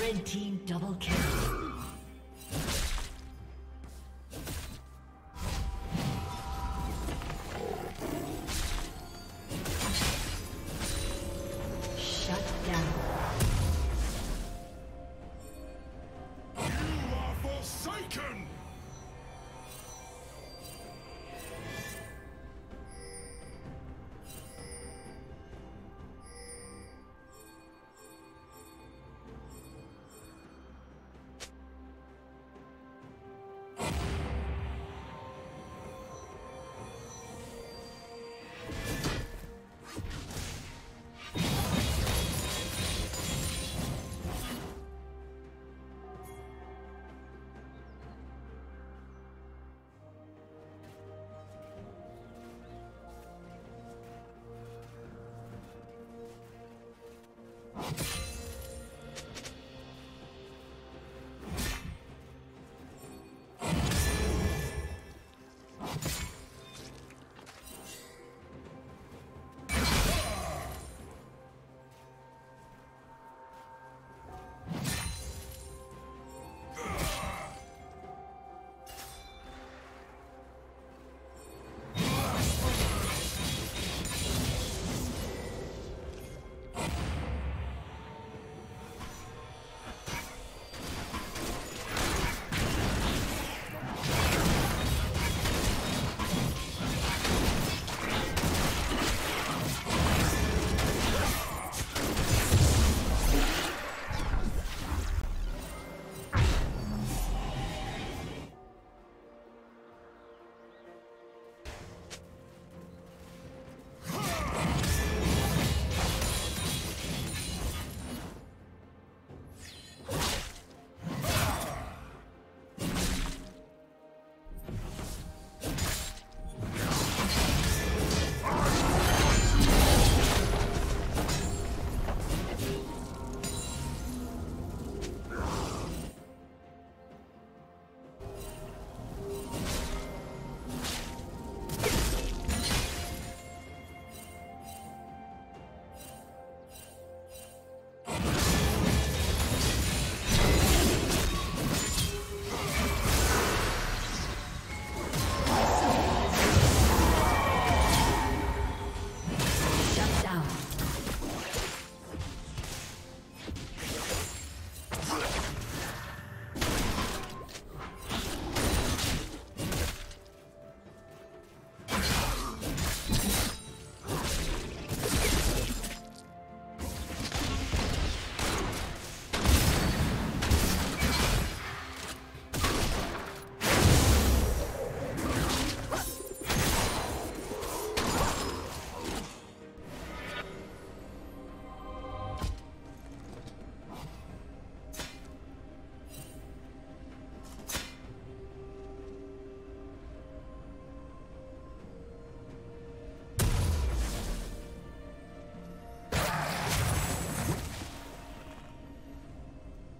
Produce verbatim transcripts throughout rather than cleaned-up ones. Red team double kill.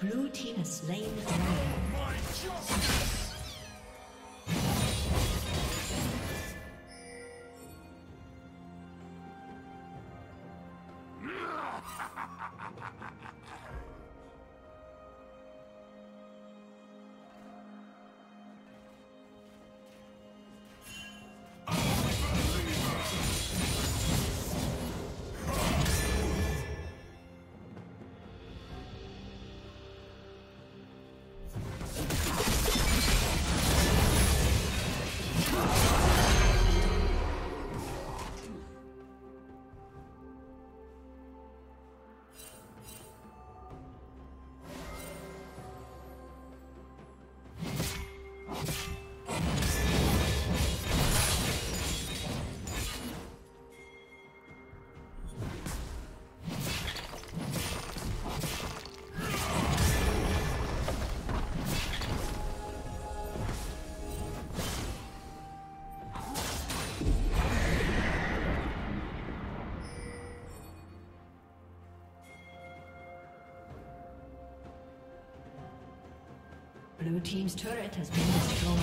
Blue team has slain the dragon. Oh, my justice! Blue team's turret has been destroyed.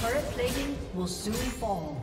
Turret plating will soon fall.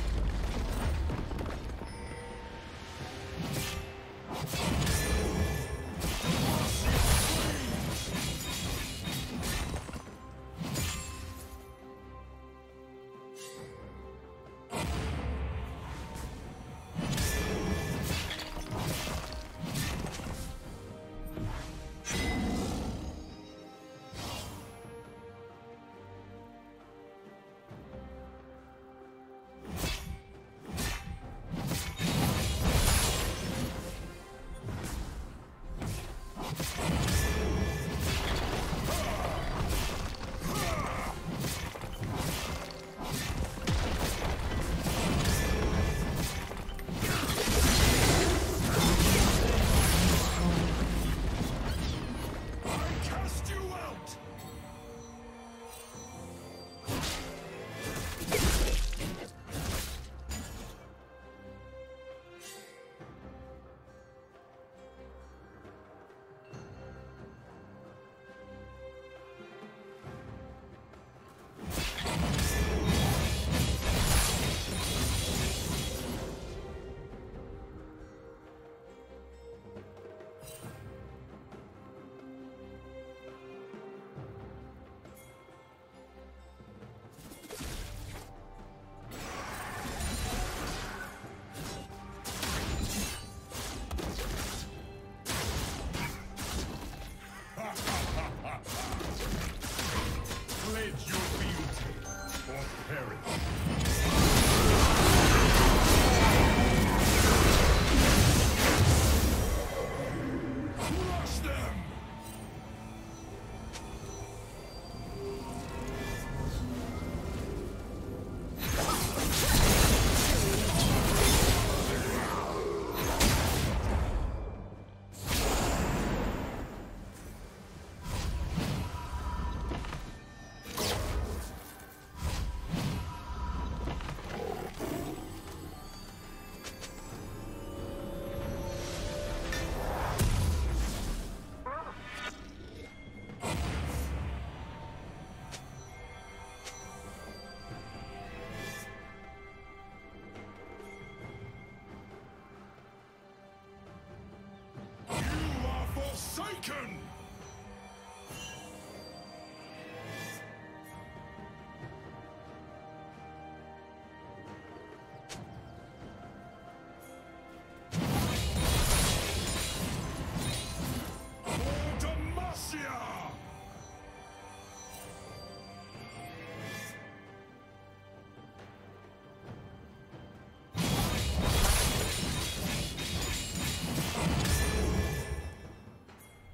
Forsaken!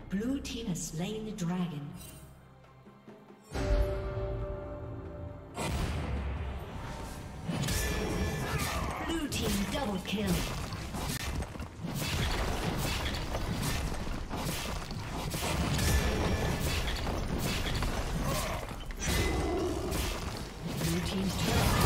Blue team has slain the dragon. Blue team double kill. Blue team's turret.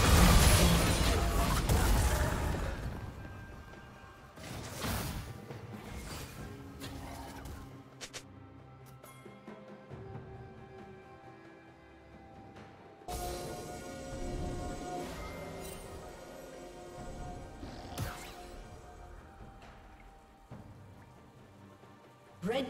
Red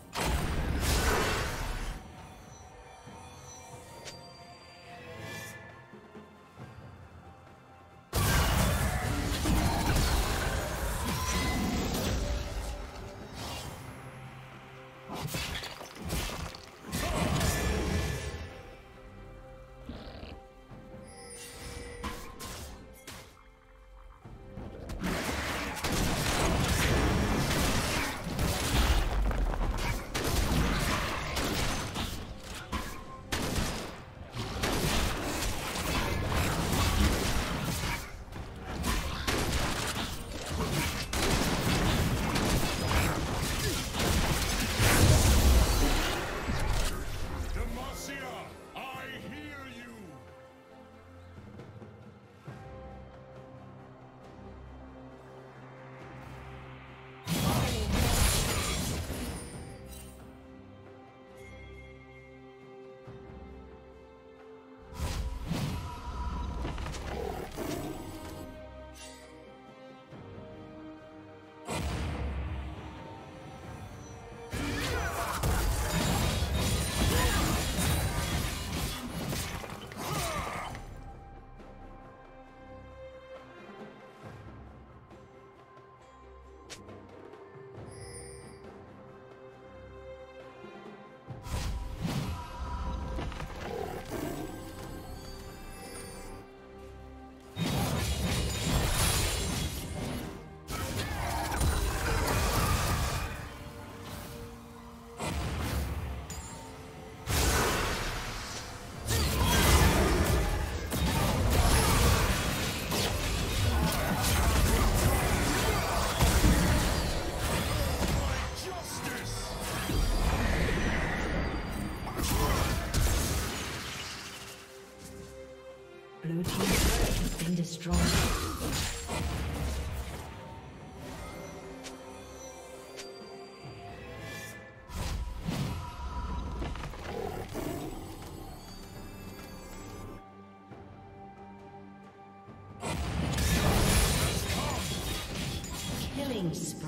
killing spree.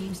Team's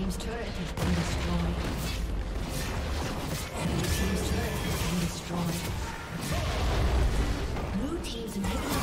team's turret has been destroyed. Blue team's turret has been destroyed. Blue team's inhibitor.